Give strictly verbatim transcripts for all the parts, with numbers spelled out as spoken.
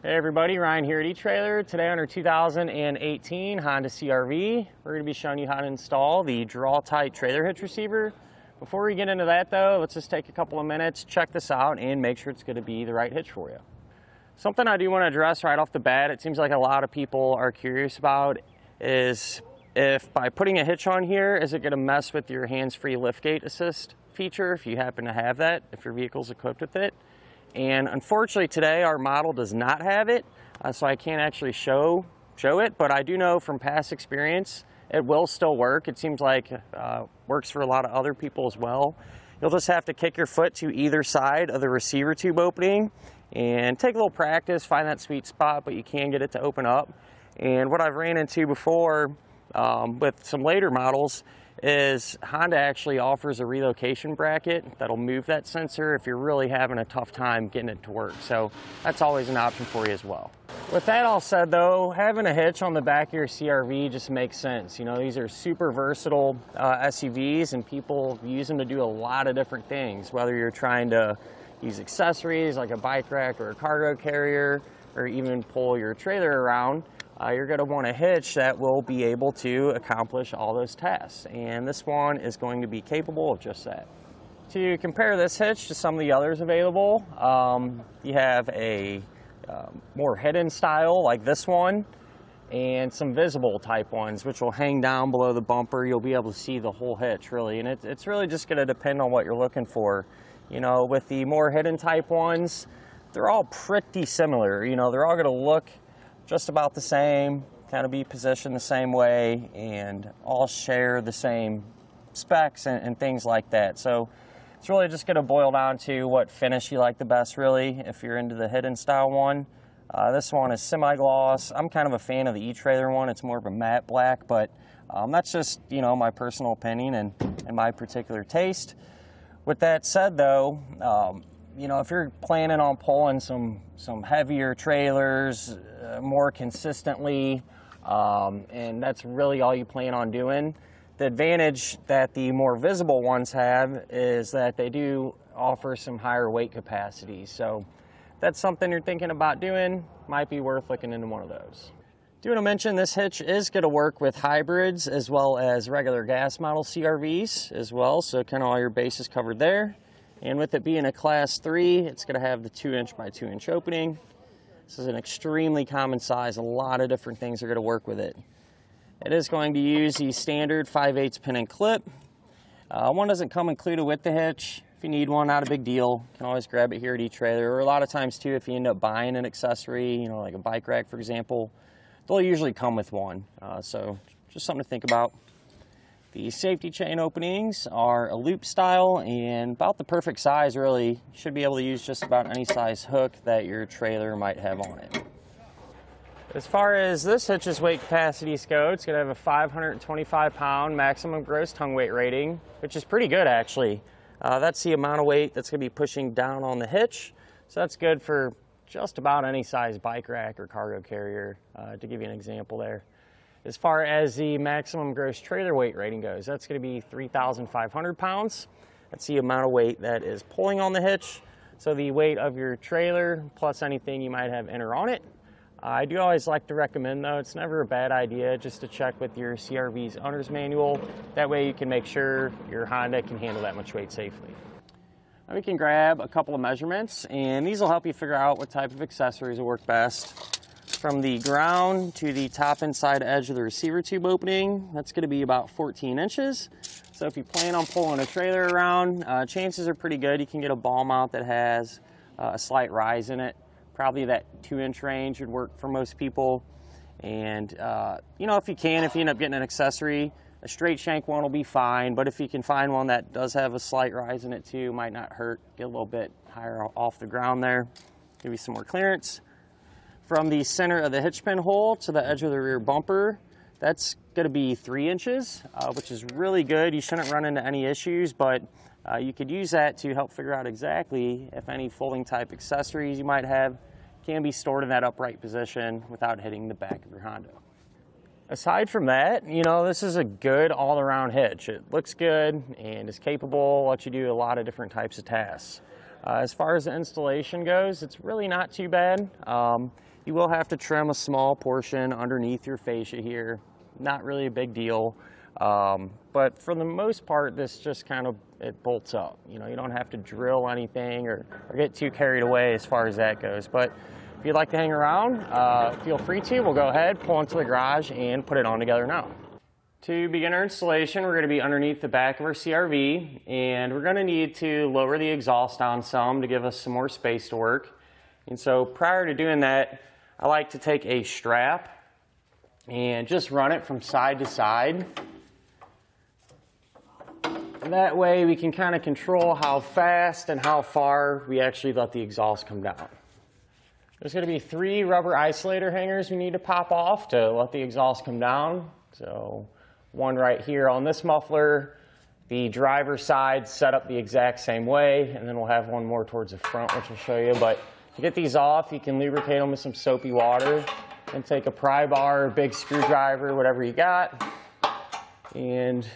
Hey everybody, Ryan here at eTrailer. Today on our two thousand eighteen Honda C R V, we're going to be showing you how to install the Draw-Tite trailer hitch receiver. Before we get into that though, let's just take a couple of minutes, check this out, and make sure it's going to be the right hitch for you. Something I do want to address right off the bat, it seems like a lot of people are curious about, is if by putting a hitch on here, is it going to mess with your hands-free liftgate assist feature if you happen to have that, if your vehicle's equipped with it. And unfortunately today our model does not have it, uh, so I can't actually show show it, but I do know from past experience it will still work. It seems like uh, works for a lot of other people as well. You'll just have to kick your foot to either side of the receiver tube opening and take a little practice, find that sweet spot, but you can get it to open up. And what I've ran into before um, with some later models is Honda actually offers a relocation bracket that'll move that sensor if you're really having a tough time getting it to work. So that's always an option for you as well. With that all said though, having a hitch on the back of your C R V just makes sense. You know, these are super versatile uh, S U Vs and people use them to do a lot of different things, whether you're trying to use accessories like a bike rack or a cargo carrier, or even pull your trailer around. Uh, you're going to want a hitch that will be able to accomplish all those tasks, and this one is going to be capable of just that. To compare this hitch to some of the others available, um, you have a uh, more hidden style like this one, and some visible type ones which will hang down below the bumper. You'll be able to see the whole hitch really, and it, it's really just going to depend on what you're looking for. You know, with the more hidden type ones, they're all pretty similar. You know, they're all going to look just about the same, kind of be positioned the same way, and all share the same specs and, and things like that. So it's really just gonna boil down to what finish you like the best really, if you're into the hidden style one. Uh, this one is semi-gloss. I'm kind of a fan of the eTrailer one. It's more of a matte black, but um, that's just, you know, my personal opinion and, and my particular taste. With that said though, um, you know, if you're planning on pulling some some heavier trailers uh, more consistently, um, and that's really all you plan on doing, the advantage that the more visible ones have is that they do offer some higher weight capacity. So if that's something you're thinking about doing, might be worth looking into one of those. Do want to mention this hitch is going to work with hybrids as well as regular gas model C R Vs as well, so kind of all your bases covered there. And with it being a class three, it's going to have the two inch by two inch opening. This is an extremely common size. A lot of different things are going to work with it. It is going to use the standard five eighths pin and clip. Uh, one doesn't come included with the hitch. If you need one, not a big deal. You can always grab it here at eTrailer. Or a lot of times too, if you end up buying an accessory, you know, like a bike rack for example, they'll usually come with one. Uh, so just something to think about. The safety chain openings are a loop style and about the perfect size really. You should be able to use just about any size hook that your trailer might have on it. As far as this hitch's weight capacities go, it's going to have a five hundred twenty-five pound maximum gross tongue weight rating, which is pretty good actually. Uh, that's the amount of weight that's going to be pushing down on the hitch, so that's good for just about any size bike rack or cargo carrier, uh, to give you an example there. As far as the maximum gross trailer weight rating goes, that's going to be three thousand five hundred pounds. That's the amount of weight that is pulling on the hitch. So the weight of your trailer plus anything you might have in or on it. Uh, I do always like to recommend though, it's never a bad idea just to check with your C R V's owner's manual. That way you can make sure your Honda can handle that much weight safely. Now we can grab a couple of measurements, and these will help you figure out what type of accessories will work best. From the ground to the top inside edge of the receiver tube opening, that's going to be about fourteen inches. So if you plan on pulling a trailer around, uh, chances are pretty good you can get a ball mount that has uh, a slight rise in it. Probably that two inch range would work for most people. And uh, you know, if you can, if you end up getting an accessory, a straight shank one will be fine, but if you can find one that does have a slight rise in it too, might not hurt. Get a little bit higher off the ground there, give you some more clearance. From the center of the hitch pin hole to the edge of the rear bumper, that's going to be three inches, uh, which is really good. You shouldn't run into any issues, but uh, you could use that to help figure out exactly if any folding type accessories you might have can be stored in that upright position without hitting the back of your Honda. Aside from that, you know, this is a good all-around hitch. It looks good and is capable, lets you do a lot of different types of tasks. Uh, as far as the installation goes, it's really not too bad. Um, you will have to trim a small portion underneath your fascia here. Not really a big deal. Um, but for the most part, this just kind of, it bolts up. You know, you don't have to drill anything or, or get too carried away as far as that goes. But if you'd like to hang around, uh, feel free to. We'll go ahead, pull into the garage, and put it on together now. To begin our installation, we're going to be underneath the back of our C R V, and we're going to need to lower the exhaust down some to give us some more space to work. And so prior to doing that, I like to take a strap and just run it from side to side. And that way we can kind of control how fast and how far we actually let the exhaust come down. There's going to be three rubber isolator hangers we need to pop off to let the exhaust come down. So one right here on this muffler, the driver side set up the exact same way, and then we'll have one more towards the front, which I'll show you. But to get these off, you can lubricate them with some soapy water and take a pry bar, a big screwdriver, whatever you got, and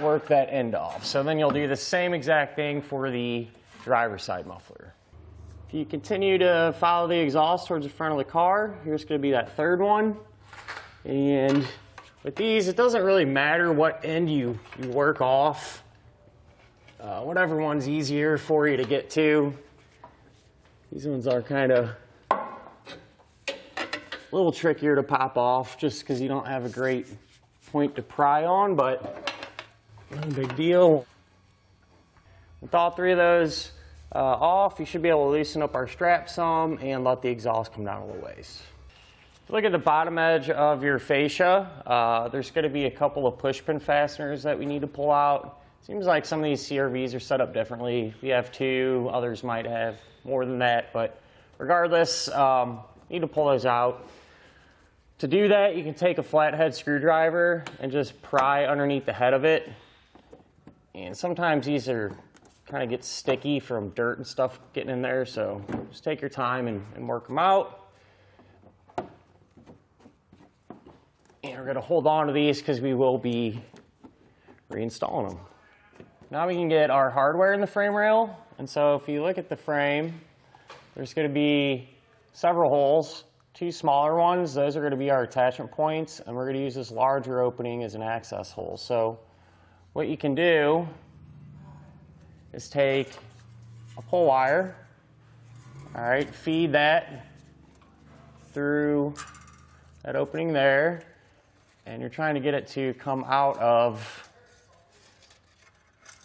work that end off. So then you'll do the same exact thing for the driver's side muffler. If you continue to follow the exhaust towards the front of the car, here's going to be that third one. And with these, it doesn't really matter what end you, you work off. Uh, whatever one's easier for you to get to. These ones are kind of a little trickier to pop off just because you don't have a great point to pry on, but not a big deal. With all three of those uh, off, you should be able to loosen up our strap some and let the exhaust come down a little ways. If you look at the bottom edge of your fascia, uh, there's going to be a couple of push pin fasteners that we need to pull out. Seems like some of these C R Vs are set up differently. We have two, others might have more than that, but regardless, um, you need to pull those out. To do that, you can take a flathead screwdriver and just pry underneath the head of it. And sometimes these are kind of get sticky from dirt and stuff getting in there, so just take your time and, and work them out. And we're going to hold on to these because we will be reinstalling them. Now we can get our hardware in the frame rail. And so if you look at the frame, there's going to be several holes, two smaller ones. Those are going to be our attachment points, and we're going to use this larger opening as an access hole. So what you can do is take a pull wire, all right, feed that through that opening there, and you're trying to get it to come out of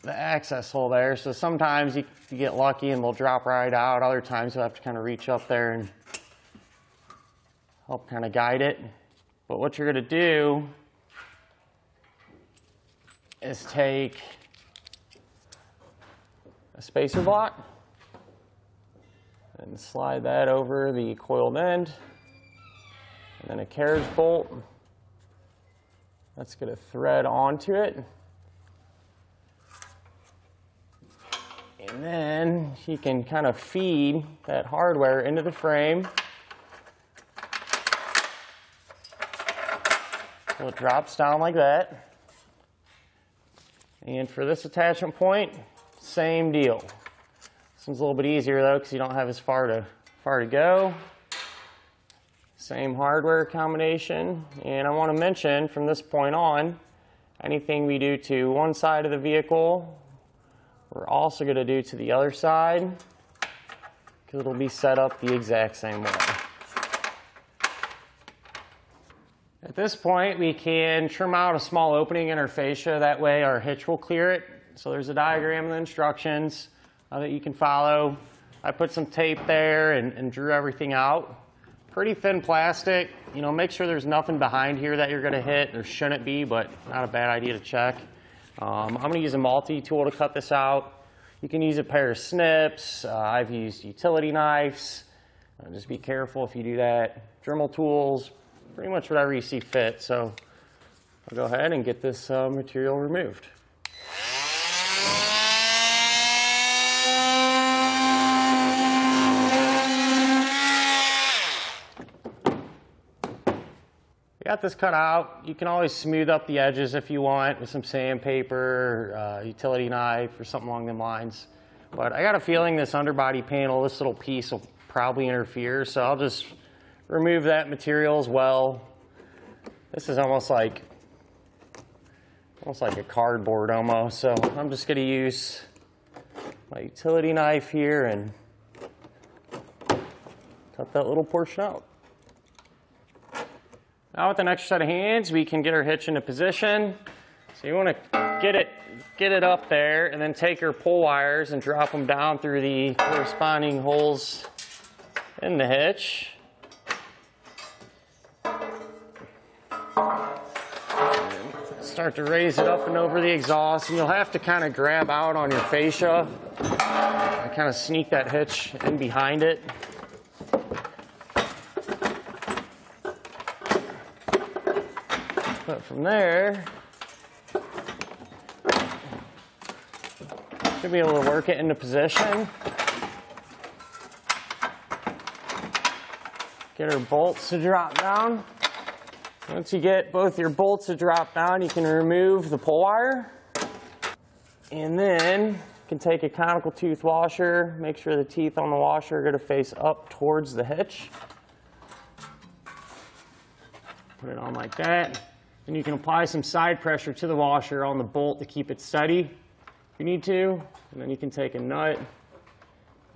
the access hole there. So sometimes you, you get lucky and they'll drop right out. Other times you'll have to kind of reach up there and help kind of guide it. But what you're going to do is take a spacer block and slide that over the coiled end, and then a carriage bolt that's going to thread onto it. And then you can kind of feed that hardware into the frame so it drops down like that. And for this attachment point, same deal. This one's a little bit easier though because you don't have as far to far to go. Same hardware combination. And I want to mention from this point on, anything we do to one side of the vehicle, we're also going to do to the other side because it'll be set up the exact same way. At this point, we can trim out a small opening in our fascia. That way our hitch will clear it. So there's a diagram and the instructions uh, that you can follow. I put some tape there and, and drew everything out. Pretty thin plastic. You know, make sure there's nothing behind here that you're going to hit. There shouldn't be, but not a bad idea to check. Um, I'm going to use a multi-tool to cut this out. You can use a pair of snips. Uh, I've used utility knives. Uh, just be careful if you do that. Dremel tools, pretty much whatever you see fit. So I'll go ahead and get this uh, material removed. got this cut out. You can always smooth up the edges if you want with some sandpaper, uh, utility knife, or something along them lines. But I got a feeling this underbody panel, this little piece, will probably interfere, so I'll just remove that material as well. This is almost like, almost like a cardboard almost, so I'm just gonna use my utility knife here and cut that little portion out. Now with an extra set of hands, we can get our hitch into position. So you wanna get it, get it up there and then take your pull wires and drop them down through the corresponding holes in the hitch. Start to raise it up and over the exhaust, and you'll have to kind of grab out on your fascia and kind of sneak that hitch in behind it. But from there, should be able to work it into position. Get our bolts to drop down. Once you get both your bolts to drop down, you can remove the pull wire. And then you can take a conical tooth washer, make sure the teeth on the washer are going to face up towards the hitch. Put it on like that. And you can apply some side pressure to the washer on the bolt to keep it steady if you need to. And then you can take a nut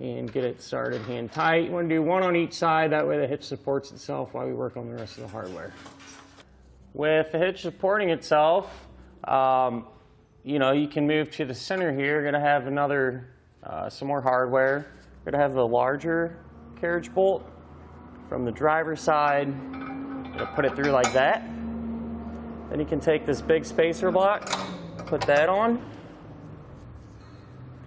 and get it started hand tight. You want to do one on each side, that way the hitch supports itself while we work on the rest of the hardware. With the hitch supporting itself, um, you know, you can move to the center here. You're going to have another, uh, some more hardware. You're going to have the larger carriage bolt from the driver's side. You're going to put it through like that. Then you can take this big spacer block, put that on.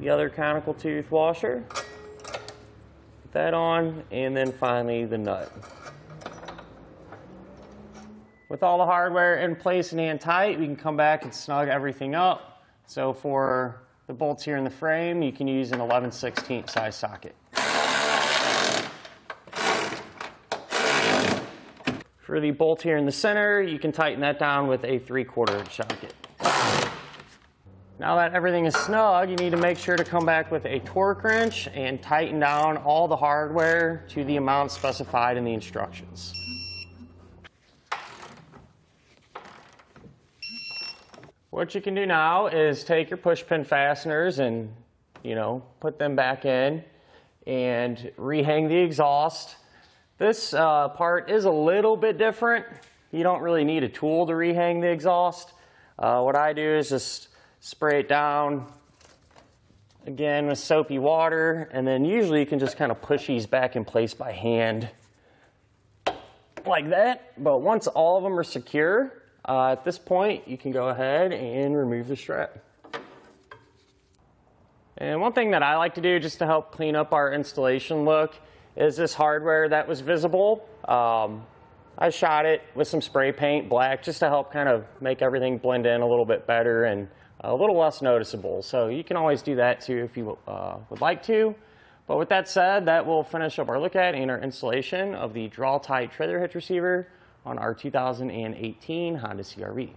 The other conical tooth washer, put that on, and then finally the nut. With all the hardware in place and hand tight, we can come back and snug everything up. So for the bolts here in the frame, you can use an eleven sixteenths size socket. For the bolt here in the center, you can tighten that down with a three quarter inch socket. Now that everything is snug, you need to make sure to come back with a torque wrench and tighten down all the hardware to the amount specified in the instructions. What you can do now is take your push pin fasteners and, you know, put them back in and rehang the exhaust. This uh, part is a little bit different. You don't really need a tool to rehang the exhaust. Uh, what I do is just spray it down again with soapy water, and then usually you can just kind of push these back in place by hand like that. But once all of them are secure, Uh, at this point, you can go ahead and remove the strap. And one thing that I like to do just to help clean up our installation look is this hardware that was visible. Um, I shot it with some spray paint black just to help kind of make everything blend in a little bit better and a little less noticeable. So you can always do that too if you uh, would like to. But with that said, that will finish up our look at and our installation of the Draw-Tite trailer hitch receiver on our two thousand eighteen Honda C R V.